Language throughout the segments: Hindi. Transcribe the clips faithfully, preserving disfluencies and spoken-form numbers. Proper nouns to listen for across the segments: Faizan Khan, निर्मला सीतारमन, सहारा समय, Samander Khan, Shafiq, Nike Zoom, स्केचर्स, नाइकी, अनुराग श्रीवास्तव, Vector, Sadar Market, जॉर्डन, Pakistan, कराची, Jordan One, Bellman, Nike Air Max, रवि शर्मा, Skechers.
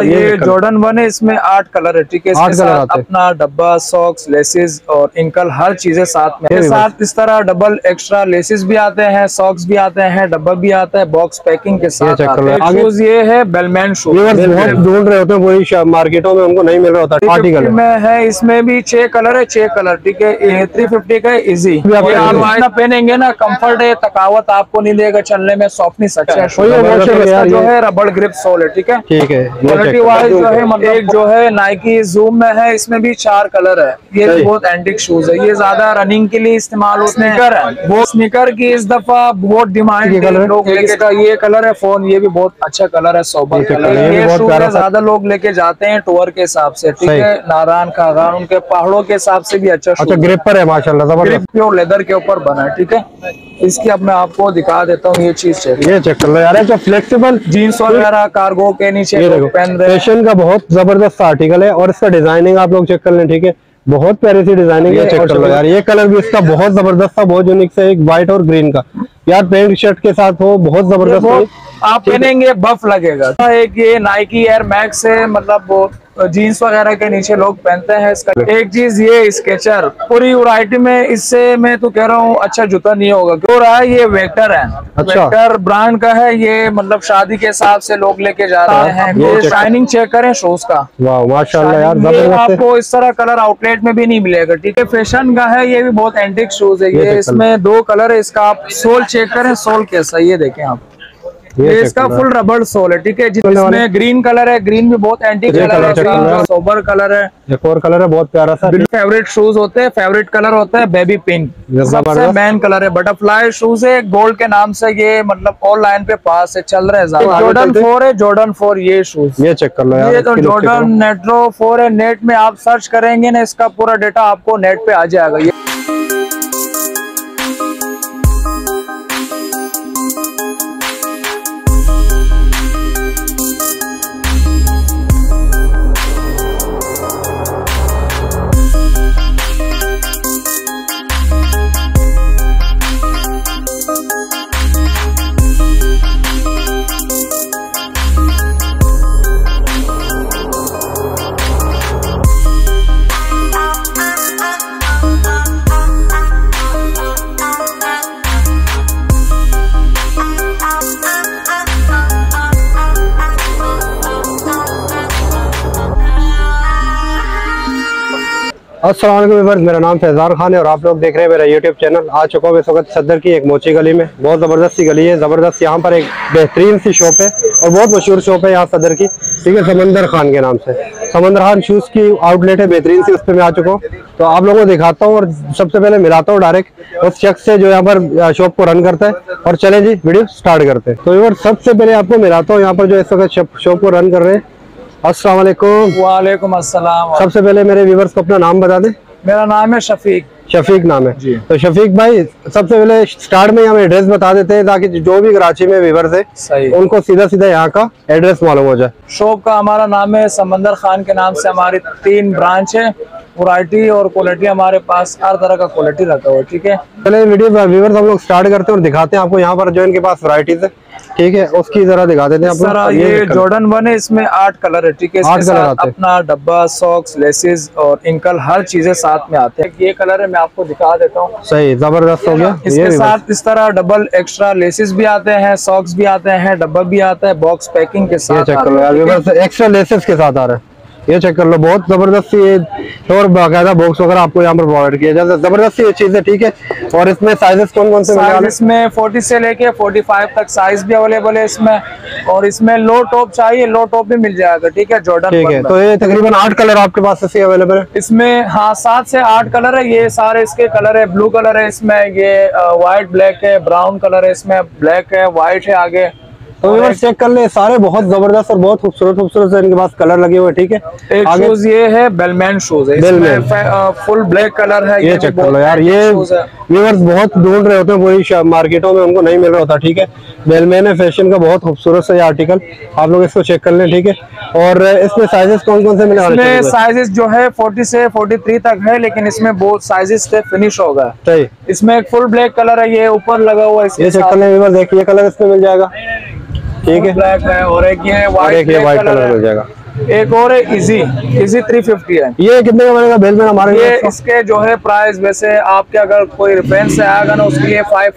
ये जॉर्डन वन है, इसमें आठ कलर है, ठीक है। इसके साथ अपना डब्बा, सॉक्स, लेसेस और इनकल हर चीजें साथ में, इसके साथ इस तरह डबल एक्स्ट्रा लेसेस भी आते हैं, सॉक्स भी आते हैं, डब्बा भी आता है बॉक्स पैकिंग के साथ आते हैं। शूज ये है बेलमैन शूज, ढूंढ रहे होते हैं वही मार्केटों में, उनको नहीं मिल रहा होता। पार्टी कलर में है, इसमें भी छह कलर है, छह कलर, ठीक है। थ्री फिफ्टी का इजी, आप पहनेंगे ना कम्फर्ट है, थकावट आपको नहीं देगा, चलने में सॉफ्टनेस अच्छा है, जो है रबड़ ग्रिप सोल है, ठीक है, ठीक है। जो है मतलब एक जो है नाइकी जूम में है, इसमें भी चार कलर है। ये बहुत एंटीक शूज है, ये ज्यादा रनिंग के लिए इस्तेमाल होते हैं। वो स्नीकर की इस दफा बहुत डिमांड है, लोग लेके। ये कलर है फोन, ये भी बहुत अच्छा कलर है, सोबर कलर है। ये शूज ज्यादा लोग लेके जाते हैं टूर के हिसाब से, ठीक है। नारायण खागान उनके पहाड़ों के हिसाब से भी अच्छा शूज, ग्रिप पर है माशाल्लाह, ग्रिप प्योर लेदर के ऊपर बना है, ठीक है। इसकी अब मैं आपको दिखा देता हूँ, ये चीज चेक ये चेक कर लो यार, जो फ्लेक्सिबल जींस वगैरह कार्गो के नीचे पहन रहे हैं। फैशन का बहुत जबरदस्त आर्टिकल है और इसका डिजाइनिंग आप लोग चेक कर लें, ठीक है, बहुत प्यारी सी डिजाइनिंग है। चेक कर लो यार, ये कलर भी इसका बहुत जबरदस्त था, बहुत यूनिक है, एक व्हाइट और ग्रीन का यार, पेंट शर्ट के साथ हो, बहुत जबरदस्त आप पहनेंगे बफ लगेगा। एक ये नाइकी एयर मैक्स है, मतलब जीन्स वगैरह के नीचे लोग पहनते हैं इसका। एक चीज ये स्केचर पूरी वैरायटी में, इससे मैं तो कह रहा हूँ अच्छा जूता नहीं होगा, क्यों रहा है। ये वेक्टर है, अच्छा। वेक्टर ब्रांड का है, ये मतलब शादी के हिसाब से लोग लेके जा रहे हैं। ये शाइनिंग चेक करें शूज का, वाह माशाल्लाह यार, आपको इस तरह कलर आउटलेट में भी नहीं मिलेगा, ठीक है। फैशन का है, ये भी बहुत एंटीक शूज है। ये इसमें दो कलर है, इसका आप सोल चेक करें, सोल कैसा ये देखें आप, ये इसका फुल रबड़ सोल है, ठीक है। जिसमें ग्रीन कलर है, ग्रीन भी बहुत एंटीक कलर है, ग्रीन का सोबर कलर है, एक और कलर है बहुत प्यारा सा। फेवरेट शूज होते हैं, फेवरेट कलर होता है बेबी पिंक, सबसे मेन कलर है। बटरफ्लाई शूज है गोल्ड के नाम से, ये मतलब ऑनलाइन पे पास है, चल रहे हैं। जॉर्डन फोर है, जॉर्डन फोर ये शूज, ये चेक कर लो यार। ये तो जॉर्डन रेट्रो फोर है, नेट में आप सर्च करेंगे ना, इसका पूरा डेटा आपको नेट पे आ जाएगा। ये अस्सलाम वालेकुम व्यूअर्स, मेरा नाम फैजान खान है और आप लोग देख रहे हैं मेरा यूट्यूब चैनल। आ चुका हूँ इस वक्त सदर की एक मोची गली में, बहुत ज़बरदस्त सी गली है, ज़बरदस्त। यहाँ पर एक बेहतरीन सी शॉप है और बहुत मशहूर शॉप है यहाँ सदर की, ठीक है, समंदर खान के नाम से। समंदर खान शूज़ की आउटलेट है बेहतरीन सी, उस पर मैं आ चुका हूँ, तो आप लोगों को दिखाता हूँ और सबसे पहले मिलाता हूँ डायरेक्ट उस शख्स से जो यहाँ पर शॉप को रन करता है। और चले जी वीडियो स्टार्ट करते हैं। तो व्यूअर्स सबसे पहले आपको मिलाता हूँ यहाँ पर जो इस वक्त शॉप को रन कर रहे हैं। अस्सलाम वालेकुम। वालेकुम अस्सलाम। सबसे पहले मेरे व्यूअर्स को अपना नाम बता दें। मेरा नाम है शफीक। शफीक नाम है जी। तो शफीक भाई सबसे पहले स्टार्ट में हम एड्रेस बता देते हैं ताकि जो भी कराची में व्यूअर्स है सही उनको सीधा सीधा यहाँ का एड्रेस मालूम हो जाए। शॉप का हमारा नाम है समंदर खान के नाम से, हमारी तीन ब्रांच है, वैरायटी और क्वालिटी हमारे पास हर तरह का क्वालिटी रखा हुआ है, ठीक है। चलिए वीडियो व्यूअर्स हम लोग स्टार्ट करते हैं और दिखाते हैं आपको यहाँ पर जो इनके पास वैरायटीज है, ठीक है, उसकी जरा दिखा देते हैं आप। ये जॉर्डन वन है, इसमें आठ कलर है, ठीक है। आठ कलर आते हैं, अपना डब्बा, सॉक्स, लेसेस और इंकल हर चीजें साथ में आते हैं। ये कलर है, मैं आपको दिखा देता हूँ, सही जबरदस्त हो गया। इसके साथ इस तरह डबल एक्स्ट्रा लेसेस भी आते हैं, सॉक्स भी आते हैं, डब्बा भी आता है बॉक्स पैकिंग के साथ। एक्स्ट्रा लेसेस के साथ आ रहा है, ये चेक कर लो, बहुत जबरदस्त ये और बाकायदा बॉक्स वगैरह आपको यहाँ पर प्रोवाइड किया जाता है, जबरदस्त ये चीज है, ठीक है। और इसमें साइजेस कौन कौन से हैं? इसमें चालीस से लेके पैंतालीस तक साइज भी अवेलेबल है इसमें, और इसमें लो टॉप चाहिए लो टॉप भी मिल जाएगा, ठीक है, जॉर्डन। ठीक है, तो ये तकरीबन आठ कलर आपके पास ऐसे अवेलेबल है इसमें। हाँ, सात से आठ कलर है, ये सारे इसके कलर है। ब्लू कलर है इसमें, ये व्हाइट ब्लैक है, ब्राउन कलर है इसमें, ब्लैक है, व्हाइट है आगे। तो व्यूअर्स चेक कर ले, सारे बहुत जबरदस्त और बहुत खूबसूरत खूबसूरत से इनके पास कलर लगे हुए, ठीक है। एक शूज ये है बेलमैन शूज है, इसमें फुल ब्लैक कलर है। ये चेक कर लो यार, ये व्यूअर्स बहुत ढूंढ रहे होते हैं वही मार्केटों में, उनको नहीं मिल रहा होता, ठीक है। बेलमैन है फैशन का, बहुत खूबसूरत सा ये आर्टिकल, आप लोग इसको चेक कर लें, ठीक है। और इसमें साइजेस कौन कौन से मिले? इसमें साइजेस जो है फोर्टी से फोर्टी थ्री तक है, लेकिन इसमें बहुत साइजेस से फिनिश होगा। सही, इसमें एक फुल ब्लैक कलर है, ये ऊपर लगा हुआ है, ये चेक कर लें व्यूअर्स, देखिए कलर इसमें मिल जाएगा, ठीक है, ब्लैक है। और एक ये व्हाइट कलर मिल जाएगा, एक और है इजी इजी तीन सौ पचास है। ये कितने का बनेगा बेलमैन हमारे? ये इसके जो है प्राइस वैसे आपके अगर कोई रेफरेंस से आएगा ना उसके लिए पाँच सौ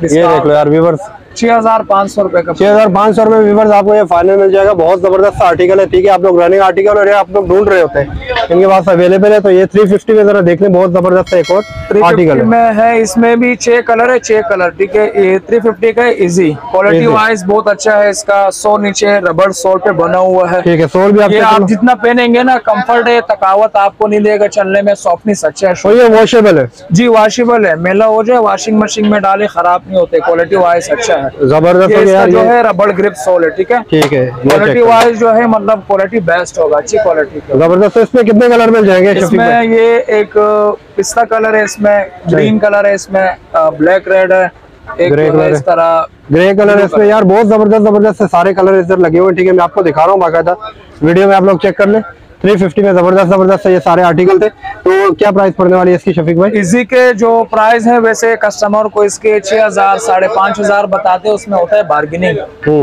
डिस्काउंट। देख लो यार व्यूअर्स, छह हजार पाँच सौ रुपए का, छह हजार पाँच सौ रुपए व्यूअर्स आपको ये फाइनल मिल जाएगा। बहुत जबरदस्त आर्टिकल है, ठीक है, आप लोग रनिंग आर्टिकल और आप लोग ढूंढ रहे होते हैं, इनके पास अवेलेबल है। तो ये तीन सौ पचास में जरा देख लें, बहुत जबरदस्त एक और आर्टिकल में है। इसमें भी छह कलर है, छह कलर, ठीक है। ये तीन सौ पचास का इजी, क्वालिटी वाइज बहुत अच्छा है। इसका सोल नीचे रबर सोल पे बना हुआ है, ठीक है। सोल भी आप जितना पहनेंगे ना कम्फर्ट है, थकावट आपको नहीं लेगा चलने में, सॉफ्टनेस अच्छा है। ये वॉशेबल है जी, वॉशेबल है, मेला हो जाए वॉशिंग मशीन में डाले खराब नहीं होते, क्वालिटी वाइज अच्छा है, जबरदस्त है यार। जो है रबड़ ग्रिप सोल है, ठीक है, ठीक है। क्वालिटी वाइज जो है मतलब क्वालिटी बेस्ट होगा, अच्छी क्वालिटी जबरदस्त। इसमें कितने कलर मिल जाएंगे? इसमें ये एक पिस्ता कलर है, इसमें ग्रीन कलर है, इसमें ब्लैक रेड है, एक ग्रे कलर, इस तरह ग्रे कलर है इसमें। यार बहुत जबरदस्त जबरदस्त सारे कलर इधर लगे हुए, ठीक है। मैं आपको दिखा रहा हूँ बाकायदा, वीडियो में आप लोग चेक कर ले। तीन सौ पचास में जबरदस्त जबरदस्त ये सारे आर्टिकल थे। तो क्या प्राइस पड़ने वाली है इसकी शफीक भाई? इसी के जो प्राइस है वैसे कस्टमर को इसके छह हजार साढ़े पाँच हजार बताते, उसमें होता है बार्गेनिंग,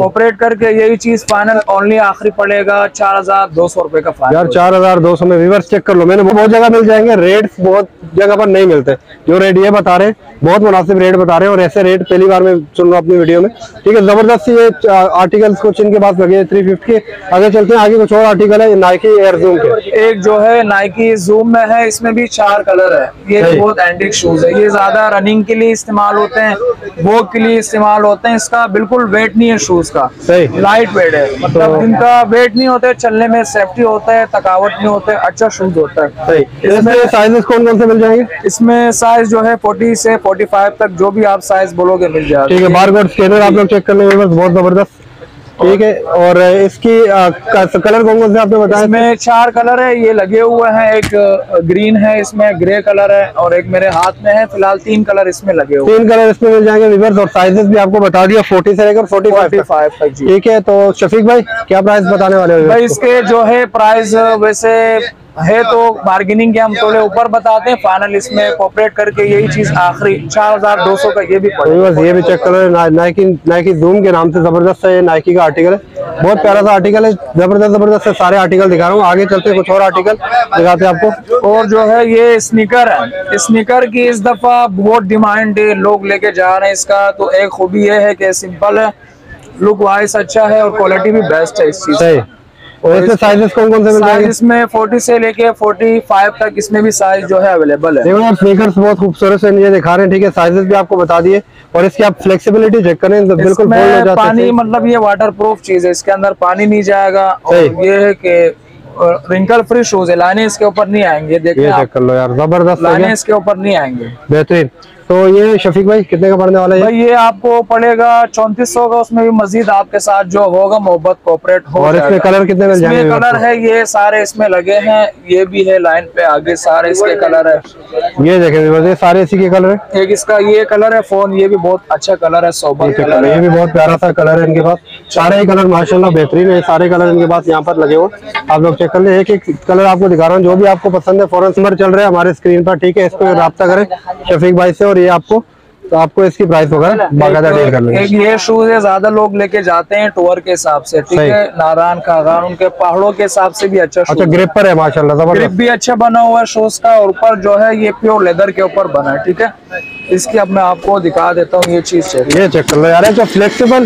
ऑपरेट करके यही चीज फाइनल ओनली आखिरी पड़ेगा चार हजार दो सौ रूपये का फाइनल। यार चार हजार दो सौ में व्यूअर्स चेक कर लो, मैंने बहुत जगह मिल जाएंगे, रेट बहुत जगह पर नहीं मिलते। जो रेट ये बता रहे हैं बहुत मुनासिब रेट बता रहे हैं, और ऐसे रेट पहली बार मैं सुन रहा हूँ अपनी वीडियो में, ठीक है। जबरदस्त ये आर्टिकल्स कुछ इनके पास लगे तीन सौ पचास के। आगे चलते हैं, आगे कुछ और आर्टिकल है नाइकी एयर जूम के। एक जो है नाइकी जूम में है, इसमें भी चार कलर है। ये बहुत एंटीक शूज है, ये ज्यादा रनिंग के लिए इस्तेमाल होते हैं, वॉक के लिए इस्तेमाल होते हैं। इसका बिल्कुल वेट नहीं है शूज का, लाइट वेट है, मतलब इनका वेट नहीं होता है, चलने में सेफ्टी होता है, थकावट नहीं होता है, अच्छा शूज होता है। साइजेस कौन कौन से मिल जाएंगे? इसमें साइज जो है फोर्टी से फोर्टी फाइव तक जो भी आप साइज बोलोगे मिल जाएगा, ठीक है। बारकोड स्कैनर आप लोग चेक कर लेंगे, बहुत जबरदस्त, ठीक है। और इसकी आ, कलर कौन कौन से आपने बताया? इसमें चार कलर है, ये लगे हुए हैं, एक ग्रीन है, इसमें ग्रे कलर है, और एक मेरे हाथ में है। फिलहाल तीन कलर इसमें लगे हुए, तीन कलर इसमें मिल जाएंगे व्यूअर्स। और साइजेस भी आपको बता दिया फोर्टी से लेकर फोर्टी फाइव तक, ठीक है। तो शफीक भाई क्या प्राइस बताने वाले हो? भाई इसके जो है प्राइस वैसे है तो बार्गेनिंग के हम थोड़े ऊपर बताते हैं, फाइनल इसमें कॉपरेट करके यही चीज आखिरी चार हजार दो सौ का ये भी पड़ेगा। ये भी चेक करो, नाइकी नाइकी जूम के नाम से जबरदस्त है, नाइकी का आर्टिकल है, बहुत प्यारा सा आर्टिकल है, जबरदस्त जबरदस्त से सारे आर्टिकल दिखा रहा हूँ। आगे चलते हैं, कुछ और आर्टिकल दिखाते हैं आपको। और जो है ये स्नीकर है, स्नीकर की इस दफा बहुत डिमांड है, लोग लेके जा रहे हैं इसका। तो एक खूबी ये है की सिंपल है, लुक वाइज अच्छा है, और क्वालिटी भी बेस्ट है इस चीज है। और इसमें साइजेस कौन कौन से मिल जाएंगे? इसमें फोर्टी से लेके फोर्टी फाइव तक इसमें भी साइज जो है अवेलेबल है। देखो यार स्नीकर्स बहुत खूबसूरत से ये दिखा रहे हैं, ठीक है। साइजेस भी आपको बता दिए, और इसकी आप फ्लेक्सिबिलिटी चेक करें तो बिल्कुल फोल्ड हो जाता है, पानी मतलब ये वाटर प्रूफ चीज है, इसके अंदर पानी नहीं जाएगा। और ये है कि रिंकल फ्री शूज है, लाइने इसके ऊपर नहीं आएंगे, देखिए चेक कर लो यार, जबरदस्त लाइने इसके ऊपर नहीं आएंगे, बेहतरीन। तो ये शफीक भाई कितने का पड़ने वाला है? भाई ये आपको पड़ेगा चौंतीस सौ का, उसमें भी मजीद आपके साथ जो होगा मोहब्बत कॉपरेट हो। और इसमें कलर कितने मिल जाएंगे? कलर है ये सारे इसमें लगे हैं, ये भी है लाइन पे आगे, सारे इसके कलर है। ये देखें सारे इसी के कलर है। एक इसका ये कलर है फोन, ये भी बहुत अच्छा कलर है, सोबर कलर है, ये भी बहुत प्यारा सा कलर है इनके पास। सारे ही कलर माशाल्लाह बेहतरीन है, सारे कलर इनके पास यहाँ पर लगे हो, आप लोग चेक कर ले। एक एक कलर आपको दिखा रहा हूँ, जो भी आपको पसंद है फौरन नंबर चल रहे हैं हमारे स्क्रीन पर, ठीक है। इस पर राब्ता करें शफीक भाई से, और ये आपको तो आपको इसकी प्राइस वगैरह बाकायदा डील कर लेंगे। एक ये शूज है, ज्यादा लोग लेके जाते हैं टूर के हिसाब से, ठीक है, नारायण कागान उनके पहाड़ों के हिसाब से भी अच्छा। अच्छा ग्रिप पर है माशाल्लाह, ग्रिप भी अच्छा बना हुआ है शूज का, और ऊपर जो है ये प्योर लेदर के ऊपर बना है, ठीक है। इसकी अब मैं आपको दिखा देता हूँ, ये चीज ये चेक कर लो यार, जो फ्लेक्सिबल,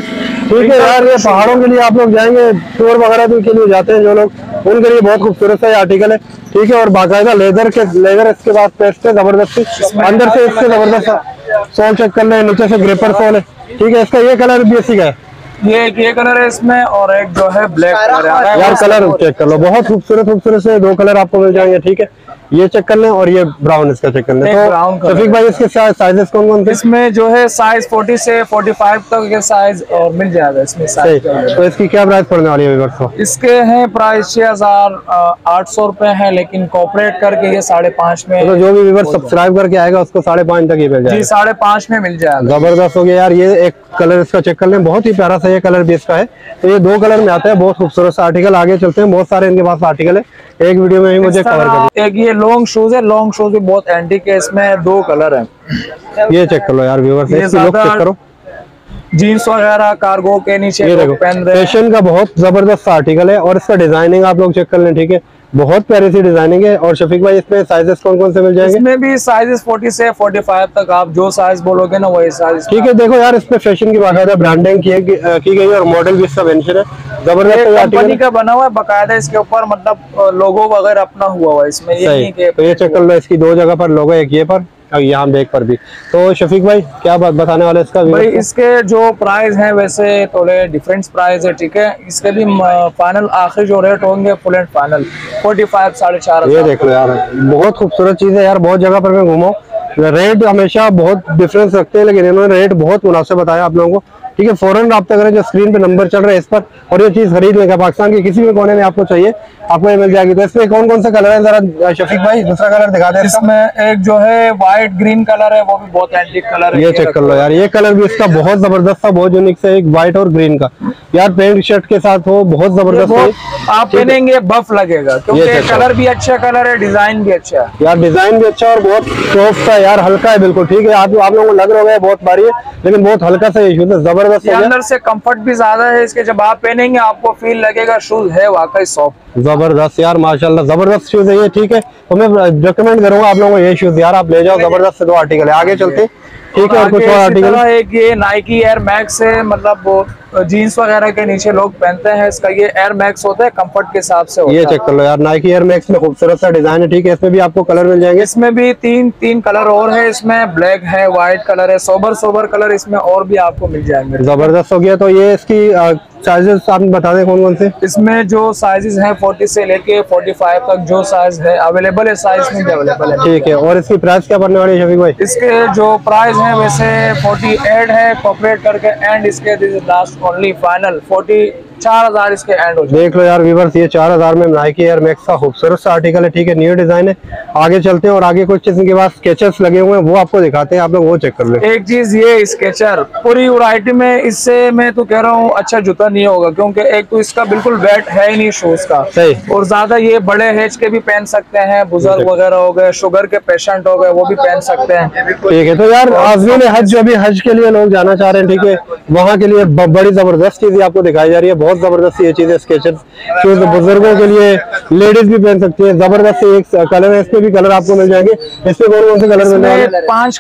ठीक है यार। ये पहाड़ों के लिए आप लोग जाएंगे टूर वगैरह के लिए जाते हैं जो लोग, उनके लिए बहुत खूबसूरत सा आर्टिकल है, ठीक है। और बाकायदा लेदर के लेदर इसके बाद पेस्ट है, जबरदस्ती अंदर से इसके जबरदस्त सोल चेक कर ले, नीचे से ग्रिपर सोल है, ठीक है। इसका ये कलर भी इसी का है, ये एक ये कलर है इसमें, और एक जो है ब्लैक कलर है। यार कलर चेक कर लो, बहुत खूबसूरत खूबसूरत से दो कलर आपको मिल जाएंगे, ठीक है। ये चेक कर लें, और ये ब्राउन इसका चेक कर लें। तो शफीक भाई इसके साइजेस कौन कौन से? इसमें जो है साइज फोर्टी से फोर्टी फाइव तक के साइज और मिल जाएगा इसमें साइज। तो इसकी क्या प्राइस पड़ने वाली है? इसके हैं प्राइस छह हजार आठ सौ रूपये है, लेकिन कॉपरेट करके ये साढ़े पाँच में, जो भी व्यूअर सब्सक्राइब करके आएगा उसको साढ़े पाँच तक ये मिल जाएगा, साढ़े पाँच में मिल जाएगा। जबरदस्त हो गया यार, ये एक कलर इसका चेक कर लें, बहुत ही प्यारा सा ये कलर भी इसका है। तो ये दो कलर में आता है, बहुत खूबसूरत सा आर्टिकल। आगे चलते हैं, बहुत सारे इनके पास आर्टिकल है, एक वीडियो में ही मुझे कवर करना। एक ये लॉन्ग शूज है, लॉन्ग शूज भी बहुत एंटीक है, इसमें दो कलर है, ये चेक कर लो यार व्यूअर्स, इसकी लुक चेक करो, जीन्स वगैरह कार्गो के नीचे पहन रहे हैं। फैशन का बहुत जबरदस्त आर्टिकल है और इसका डिजाइनिंग आप लोग चेक कर लें, ठीक है, बहुत प्यारी सी डिजाइनिंग है। और शफीक भाई इसमें साइजेस कौन कौन से मिल जाएंगे? इसमें भी साइजेस चालीस से पैंतालीस तक आप जो साइज बोलोगे ना वही साइज। ठीक है, देखो यार इसमें फैशन की बाकायदा ब्रांडिंग की, की गई और मॉडल भी इसका मेंशन है, जबरदस्त कंपनी का बना हुआ है बाकायदा। इसके ऊपर मतलब लोगो वगैरह अपना हुआ हुआ है इसमें, ये चेक कर लो, इसकी दो जगह पर लोगो, एक ये पर और यहाँ बैग पर भी। तो शफीक भाई क्या बात बताने वाले इसका भाई? इसके जो प्राइस हैं वैसे थोड़े डिफरेंट प्राइस है, ठीक है, इसके भी फाइनल आखिर जो रेट होंगे फुल एंड फाइनल पैंतालीस साढ़े चार। ये देख लो यार, बहुत खूबसूरत चीज है यार, बहुत जगह पर मैं घूमा, रेट हमेशा बहुत डिफरेंस रखते हैं लेकिन इन्होंने रेट बहुत मुनासिब बताया आप लोगों को, ठीक है। फौरन राब्ता करें जो स्क्रीन पे नंबर चल रहा है इस पर, और ये चीज खरीद लेगा पाकिस्तान के किसी भी कोने में आपको चाहिए, आपको ये मिल जाएगी। तो इसमें कौन कौन सा कलर है जरा शफीक भाई, दूसरा कलर दिखा दे। इसमें एक जो है व्हाइट ग्रीन कलर है, वो भी बहुत एंटीक कलर है, ये चेक कर लो यार, ये कलर भी इसका बहुत जबरदस्त था, बहुत यूनिक सा, एक व्हाइट और ग्रीन का यार, पेंट शर्ट के साथ हो बहुत जबरदस्त, आप पहनेंगे बफ लगेगा क्योंकि कलर भी अच्छा कलर है, डिजाइन भी अच्छा है यार, डिजाइन भी अच्छा और बहुत सॉफ्ट सा यार, हल्का है बिल्कुल, ठीक है, आप आप लोगों को लग रहा है बहुत भारी है लेकिन बहुत हल्का सा इशू था, जबरदस्त है, अंदर से कंफर्ट भी ज्यादा है इसके, जब आप पहनेंगे आपको फील लगेगा शूज है वाकई सॉफ्ट, जबरदस्त यार, माशाल्लाह जबरदस्त शूज है ये, ठीक है। तो मैं रिकमेंड करूंगा आप लोगों को ये शूज यार, आप ले जाओ, जबरदस्त दो आर्टिकल है। आगे चलते ठीक है, और कुछ और आर्टिकल है, एक ये नाइकी एयर मैक्स है, मतलब जीन्स वगैरह के नीचे लोग पहनते हैं, इसका ये एयर मैक्स होता है, कंफर्ट के हिसाब से होता है। ये चेक कर लो यार, नाइकी एयर मैक्स में खूबसूरत सा डिजाइन है, ठीक है, इसमें भी आपको कलर मिल जाएंगे, इसमें भी तीन तीन कलर और है, इसमें ब्लैक है, व्हाइट कलर है, सोबर सोबर कलर इसमें और भी आपको मिल जाएंगे, जबरदस्त हो गया। तो ये इसकी आ, साइजेस आप बता दें कौन कौन से? इसमें जो साइजेस हैं चालीस से लेके पैंतालीस तक जो साइज है अवेलेबल है, साइज में अवेलेबल है, ठीक है। और इसकी प्राइस क्या पड़ने वाली है शफीक भाई? इसके जो प्राइस है वैसे अड़तालीस है कॉर्पोरेट करके, एंड इसके this is last only final चार हजार इसके एंड हो जाए। देख लो यार व्यूअर्स, ये चार हजार में नाइकी एयर मैक्स का खूबसूरत सा आर्टिकल है, ठीक है, न्यू डिजाइन है। आगे चलते हैं और आगे कुछ चीज के बाद स्केचर्स लगे हुए हैं, वो आपको दिखाते हैं, आप लोग वो चेक कर ले। एक चीज ये स्केचर पूरी वैरायटी में, इससे मैं तो कह रहा हूँ अच्छा जूता नहीं होगा क्योंकि एक तो इसका बिल्कुल वेट है ही नहीं शूज का, और ज्यादा ये बड़े हेज के भी पहन सकते हैं, बुजुर्ग वगैरह हो गए, शुगर के पेशेंट हो गए, वो भी पहन सकते हैं, ठीक है। तो यार आजमीन हज, जो भी हज के लिए लोग जाना चाह रहे हैं, ठीक है, वहाँ के लिए बड़ी जबरदस्त चीज आपको दिखाई जा रही है, बहुत जबरदस्त ये चीज है स्केचर्स, तो बुजुर्गों के लिए लेडीज भी पहन सकती है, जबरदस्त एक कलर है, इसमें भी कलर आपको मिल जाएंगे। इसमें कौन कौन से कलर मिल जाएंगे? पांच,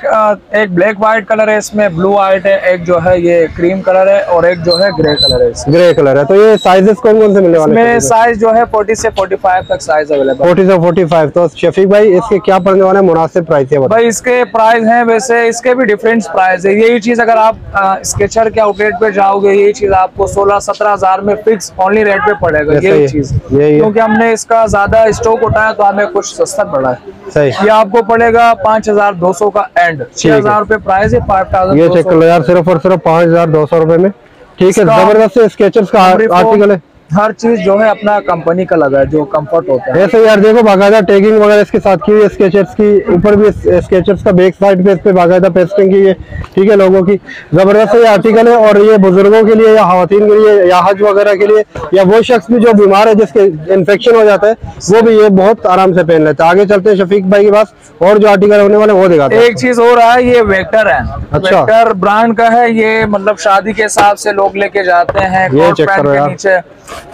एक ब्लैक व्हाइट कलर है, इसमें ब्लू व्हाइट है, एक जो है ये क्रीम कलर है, और एक जो है ग्रे कलर है, ग्रे कलर है। तो ये साइजेस कौन कौन से मिलने वाले हैं? साइज जो है चालीस से पैंतालीस तक साइज अवेलेबल, चालीस से पैंतालीस। तो शफीक भाई इसके क्या पड़ने वाले हैं, मुनासिब प्राइस है भाई? इसके प्राइस हैं वैसे, इसके भी डिफरेंट प्राइस है, यही चीज अगर आप आ, स्केचर के आउटलेट पे जाओगे यही चीज आपको सोलह सत्रह हजार में फिक्स ओनली रेट पे पड़ेगा, यही चीज, क्योंकि हमने इसका ज्यादा स्टॉक उठाया तो हमें कुछ सस्ता पड़ा है, सही, ये आपको पड़ेगा पाँच हजार दो सौ का एंड, छह हजार रूपये प्राइस है, पाँच हजार ये चेक करो यार, सिर्फ और सिर्फ पाँच हजार दो सौ रूपये में, ठीक है, जबरदस्त स्केचर्स का आर्टिकल है, हर चीज जो है अपना कंपनी का लगा है, जो कंफर्ट होता है। ऐसे यार देखो बाकायदा टैगिंग वगैरह इसके साथ की हुई है स्केचर्स की, ऊपर भी स्केचर्स का बैक साइड पे इस पे बाकायदा पेस्टिंग की है, ठीक है, लोगों की जबरदस्त ये आर्टिकल है। और ये बुजुर्गों के लिए या खवातीन के लिए या हज वगैरह के लिए, या वो शख्स भी जो बीमार है जिसके इन्फेक्शन हो जाता है, वो भी ये बहुत आराम से पहन लेता है। आगे चलते हैं शफीक भाई के पास और जो आर्टिकल होने वाले वो दिखाते हैं। एक चीज और है, ये वेक्टर है, वेक्टर ब्रांड का है, ये मतलब शादी के हिसाब से लोग लेके जाते हैं,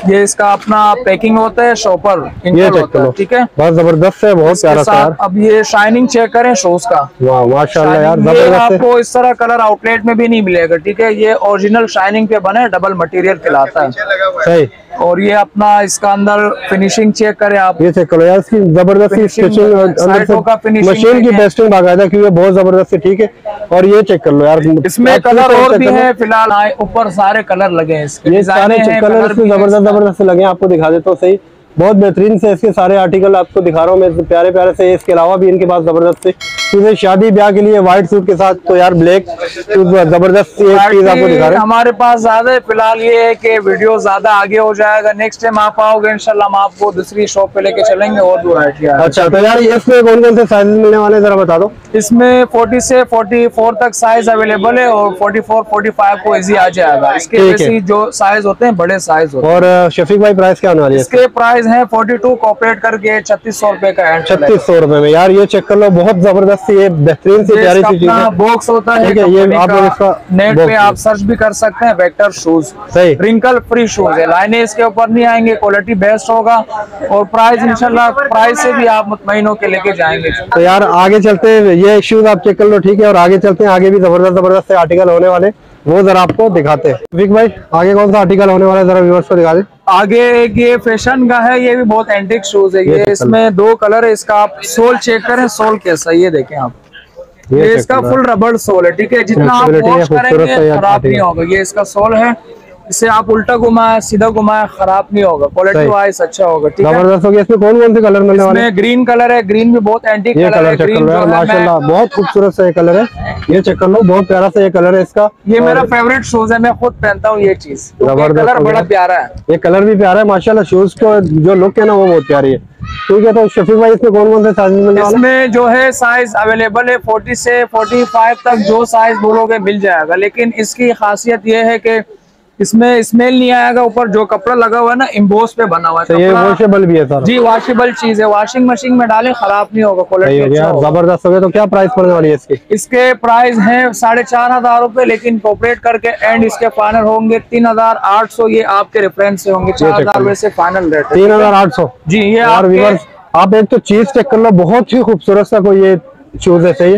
ये इसका अपना पैकिंग होता है, शॉपर इंटर होता है, ठीक है, बहुत जबरदस्त है, बहुत प्यारा सा। अब ये शाइनिंग चेक करें शूज का, वाह माशाल्लाह यार, ये आपको इस तरह कलर आउटलेट में भी नहीं मिलेगा, ठीक है, ये ओरिजिनल शाइनिंग पे बना है, डबल मटेरियल कहलाता है, सही। और ये अपना इसका अंदर फिनिशिंग चेक करें आप, ये चेक करो यार इसकी जबरदस्त मशीन की पेस्टिंग बाकायदा की है, बहुत जबरदस्त है, ठीक है। और ये चेक कर लो यार, इसमें कलर और भी है, फिलहाल आए ऊपर सारे कलर लगे हैं, ये सारे कलर जबरदस्त जबरदस्त लगे हैं, आपको दिखा देता हूँ, सही, बहुत बेहतरीन से इसके सारे आर्टिकल आपको दिखा रहा हूँ मैं, प्यारे प्यारे से। इसके अलावा भी इनके पास जबरदस्त से चीजें शादी ब्याह के लिए व्हाइट सूट के साथ, तो यार ब्लैक जबरदस्त चीज आपको दिखा रहे हैं, हमारे पास ज्यादा है। फिलहाल ये है कि वीडियो ज्यादा आगे हो जाएगा, नेक्स्ट टाइम आप आओगे इंशाल्लाह हम आपको दूसरी शॉप पे लेके चलेंगे और वैरायटी। अच्छा, तो यार इसमें कौन कौन से साइजेस मिलने वाले जरा बता दो? इसमें चालीस से चौवालीस तक साइज अवेलेबल है, और चौवालीस पैंतालीस को इजी आ जाएगा, इसके जो साइज होते हैं बड़े साइज होते हैं। और शफीक भाई प्राइस क्या होने वाली है? इसके प्राइस साइज है बयालीस कॉपरेट करके छत्तीस सौ रूपये का है। छत्तीस सौ रूपये में यार ये चेक कर लो, बहुत जबरदस्ती ये बेहतरीन से प्यारी सी चीज है। बॉक्स होता है ये, आप लोग इसका नेट पे आप सर्च भी कर सकते हैं, vector shoes wrinkle free shoes है, लाइने इसके ऊपर नहीं आएंगे, क्वालिटी बेस्ट होगा और प्राइस इंशाल्लाह प्राइस से भी आप मुतमईन होकर लेके जाएंगे। तो यार आगे चलते हैं, ये शूज आप चेक कर लो ठीक है, और आगे चलते हैं, आगे भी जबरदस्त जबरदस्त आर्टिकल होने वाले वो जरा आपको दिखाते हैं। विक भाई आगे कौन सा आर्टिकल होने वाला है जरा व्यूअर्स को दिखा दे। आगे एक ये फैशन का है, ये भी बहुत एंटीक शूज है, ये इसमें दो कलर है, इसका आप सोल चेक करें सोल कैसा, ये देखें आप, ये, ये इसका फुल रबड़ सोल है ठीक है, जितना आप वॉश करेंगे खराब नहीं होगा। ये इसका सोल है, इसे आप उल्टा घुमाए सीधा घुमाए खराब नहीं होगा, क्वालिटी वाइज अच्छा होगा ठीक है। जबरदस्त हो गया। इसमें कौन कौन से कलर मिलने वाले हैं? ग्रीन कलर है, ग्रीन भी बहुत एंटीक कलर है, ग्रीन माशाल्लाह बहुत खूबसूरत सा ये कलर है, ये चेक कर लो बहुत प्यारा सा ये कलर है इसका। ये मेरा फेवरेट शूज है, मैं खुद पहनता हूँ ये चीज, कलर बड़ा प्यारा है, ये कलर भी प्यारा है माशाल्लाह, शूज को जो लुक है ना वो बहुत प्यारी है ठीक है। तो शफीक भाई इसमें कौन कौन से साइज मिलने वाले? इसमें जो है साइज अवेलेबल है फोर्टी से फोर्टी फाइव तक, जो साइज बोलोगे मिल जाएगा, लेकिन इसकी खासियत ये है की इसमें स्मेल नहीं आएगा, ऊपर जो कपड़ा लगा हुआ है ना एम्बोस पे बना हुआ है, ये वॉशेबल भी है सर जी, वॉशेबल चीज है, वॉशिंग मशीन में डालें खराब नहीं होगा, क्वालिटी जबरदस्त होगा। तो क्या प्राइस पड़ने वाली है इसकी? इसके प्राइस है साढ़े चार हजार रूपए, लेकिन कॉपरेट करके एंड इसके फाइनल होंगे तीन हजार आठ सौ, ये आपके रेफरेंस से होंगे चार हजार रूपए से फाइनल रेट तीन हजार आठ सौ जी। ये आप एक तो चीज चेक कर लो, बहुत ही खूबसूरत सा कोई ये शूज है सही,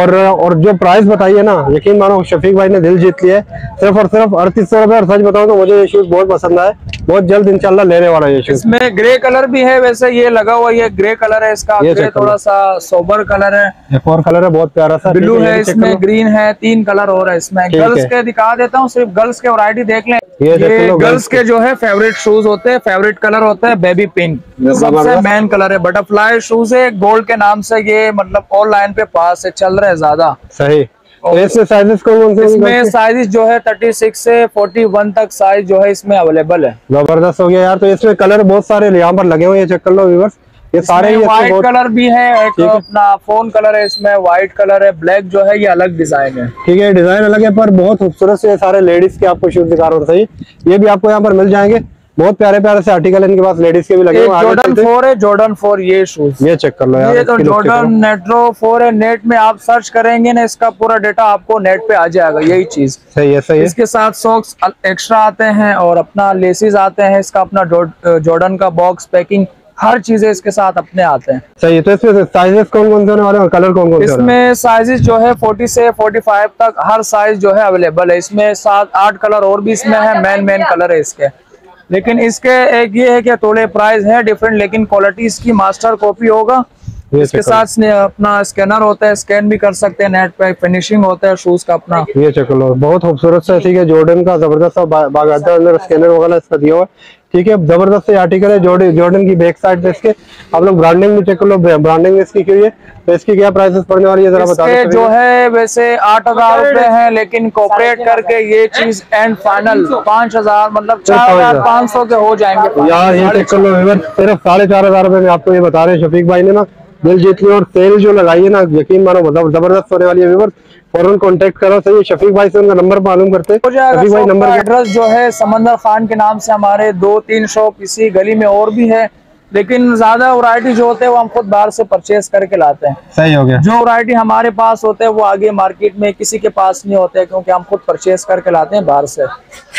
और और जो प्राइस बताइए ना, यकीन मानो शफीक भाई ने दिल जीत लिया है, सिर्फ और सिर्फ अड़तीस सौ रुपए। और सच बताऊं तो मुझे ये शूज बहुत पसंद आए, बहुत जल्द इंशाल्लाह लेने वाला है ये शूज। इसमें ग्रे कलर भी है, वैसे ये लगा हुआ ये ग्रे कलर है, इसका ग्रे थोड़ा सा सोबर कलर है, और कलर है बहुत प्यारा सा, ब्लू है इसमें, ग्रीन है, तीन कलर हो रहा है इसमें। गर्ल्स के दिखा देता हूँ, सिर्फ गर्ल्स के वैरायटी देख लें, ये गर्ल्स के जो है फेवरेट शूज होते हैं, फेवरेट कलर होता है बेबी पिंक, सबसे मेन कलर है, बटरफ्लाई शूज है गोल्ड के नाम से, ये मतलब लाइन पे पास से चल रहा है ज्यादा सही। और इसमें साइजेस कौन से? इसमें साइजेस जो है छत्तीस से इकतालीस तक साइज जो है इसमें अवेलेबल है। जबरदस्त हो गया यार। तो इसमें कलर बहुत सारे यहाँ पर लगे हुए हैं, चेक कर लो व्यूअर्स, ये सारे व्हाइट कलर भी है, एक अपना फोन कलर है, इसमें व्हाइट कलर है, ब्लैक जो है ये अलग डिजाइन है ठीक है, डिजाइन अलग है पर बहुत खूबसूरत से सारे लेडीज के आपको शूज दिखा रहा हूँ सही, ये भी आपको यहाँ पर मिल जाएंगे, बहुत प्यारे प्यारे से आर्टिकल इनके पास लेडीज के भी लगे हुए हैं। जॉर्डन फोर है, जॉर्डन फोर ये शूज ये चेक कर लो यार, ये तो जॉर्डन रेट्रो फोर है, नेट में आप सर्च करेंगे ना इसका पूरा डेटा आपको नेट पे आ जाएगा, यही चीज सही है सही है। इसके साथ सॉक्स एक्स्ट्रा आते हैं और अपना लेसेस आते हैं, इसका अपना जॉर्डन का बॉक्स पैकिंग हर चीजें इसके साथ अपने आते हैं सही। तो इसमें साइजेस कौन कौन से होने वाले और कलर कौन कौन से? इसमें साइजेस जो है चालीस से पैंतालीस तक हर साइज जो है अवेलेबल है, इसमें सात आठ कलर और भी इसमें है, मेन मेन कलर है इसके, लेकिन इसके एक ये है कि थोड़े प्राइस है डिफरेंट, लेकिन क्वालिटी इसकी मास्टर कॉपी होगा, इसके साथ अपना स्कैनर होता है, स्कैन भी कर सकते हैं नेट पे, फिनिशिंग होता है शूज का अपना, ये चेक लो बहुत खूबसूरत सा ठीक है, जॉर्डन का जबरदस्त बाकायदा अंदर स्कैनर वगैरह इसका दिया हुआ है ठीक है, जबरदस्त आर्टिकल है। जॉर्डन जॉर्डन की बैक साइड पे इसके आप लोग ब्रांडिंग भी चेक कर लो, ब्रांडिंग इसकी क्यों है, तो इसकी क्या प्राइसेस पड़ने वाली है जरा बता दो। इसके जो है वैसे आठ हजार रूपए है, लेकिन कोऑपरेट करके ये चीज एंड फाइनल पाँच हजार मतलब चार हजार पाँच सौ के हो जाएंगे यार, ये चेक कर लो सिर्फ साढ़े चार हजार रूपये में आपको ये बता रहे हैं शफीक भाई ने ना, दिल जीत ली। और सेल जो लगाई है ना यकीन मानो मतलब जबरदस्त होने वाली है, फौरन कांटेक्ट करो सही। शफीक भाई से उनका नंबर मालूम करते हैं। शफीक भाई नंबर एड्रेस जो है समंदर खान के नाम से हमारे दो तीन शॉप इसी गली में और भी है, लेकिन ज्यादा वैरायटी जो होते हैं वो हम खुद बाहर से परचेज करके लाते हैं सही हो गया, जो वैरायटी हमारे पास होते हैं वो आगे मार्केट में किसी के पास नहीं होते क्योंकि हम खुद परचेज करके लाते हैं बाहर से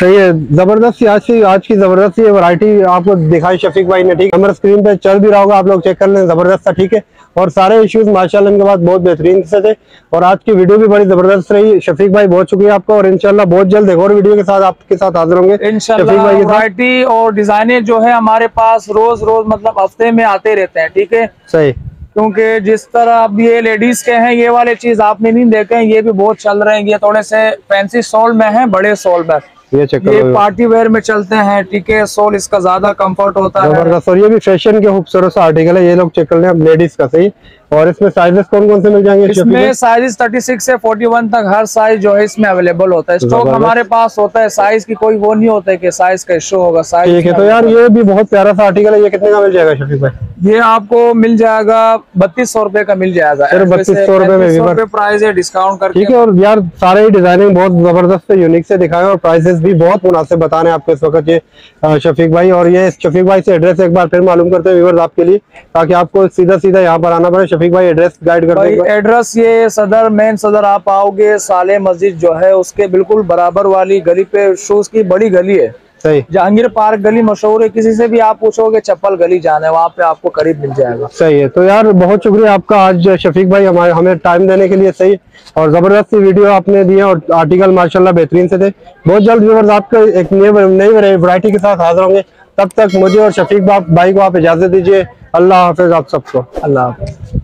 सही है। जबरदस्त आज आज की जबरदस्त ये वैरायटी आपको दिखाई शफीक भाई ने ठीक, हमारे स्क्रीन पे चल भी रहा होगा आप लोग चेक कर लें, जबरदस्त था ठीक है। और सारे इश्यूज माशाल्लाह इनके बाद बहुत बेहतरीन से थे और आज की वीडियो भी बड़ी जबरदस्त रही। शफीक भाई बहुत शुक्रिया आपका, और इंशाल्लाह बहुत जल्द एक और वीडियो के साथ आपके साथ हाजिर होंगे। इंशाल्लाह वैरायटी और डिजाइने जो है हमारे पास रोज रोज मतलब हफ्ते में आते रहते हैं ठीक है सही, क्योंकि जिस तरह अब ये लेडीज के हैं ये वाले चीज आपने नहीं देखे हैं, ये भी बहुत चल रहे हैं, ये थोड़े से फैंसी सोल में है, बड़े सोल में, ये ये पार्टी वेयर में चलते हैं ठीक है, सोल इसका ज्यादा कंफर्ट होता है। और ये भी फैशन के खूबसूरत सा आर्टिकल है, ये लोग चेक कर लें लेडीज का सही। और इसमें साइजेस कौन कौन से मिल जाएंगे? इसमें साइजेस छत्तीस से इकतालीस तक हर साइज जो है इसमें अवेलेबल होता है। स्टॉक हमारे पास होता है, साइज की कोई वो नहीं होता है कि साइज का इशू होगा। साइज ठीक है। तो यार ये भी बहुत प्यारा सा आर्टिकल है, ये कितने का मिल जाएगा शफीक भाई? ये आपको मिल जाएगा बत्तीस सौ रूपये का मिल जाएगा। बत्तीस सौ रूपये प्राइस है डिस्काउंट करके। ठीक है। और यार सारे डिजाइनिंग बहुत जबरदस्त यूनिक से दिखाए और प्राइसेस भी बहुत मुनासिब बता रहे हैं आपको इस वक्त ये शफीक भाई। और ये शफीक भाई से एड्रेस एक बार फिर मालूम करते हैं व्यूअर्स आपके लिए, ताकि आपको सीधा सीधा यहाँ पर आना पड़े। शफीक भाई एड्रेस गाइड कर भाई, एड्रेस ये सदर मेन सदर आप आओगे, साले मस्जिद जो है उसके बिल्कुल बराबर वाली गली पे शूज की बड़ी गली है, सही। जहांगीर पार्क गली मशहूर है, किसी से भी आप पूछोगे चप्पल गली जाने वहाँ पे आपको करीब मिल जाएगा। सही है। तो यार बहुत शुक्रिया आपका आज शफीक भाई हमारे हमें टाइम देने के लिए। सही और जबरदस्त वीडियो आपने दिए और आर्टिकल माशाल्लाह बेहतरीन से थे। बहुत जल्द व्यूअर्स आपके एक नई वैरायटी के साथ हाजिर होंगे। तब तक मुझे और शफीक भाई को आप इजाजत दीजिए। अल्लाह हाफिज आप सबको। अल्लाह हाफिज।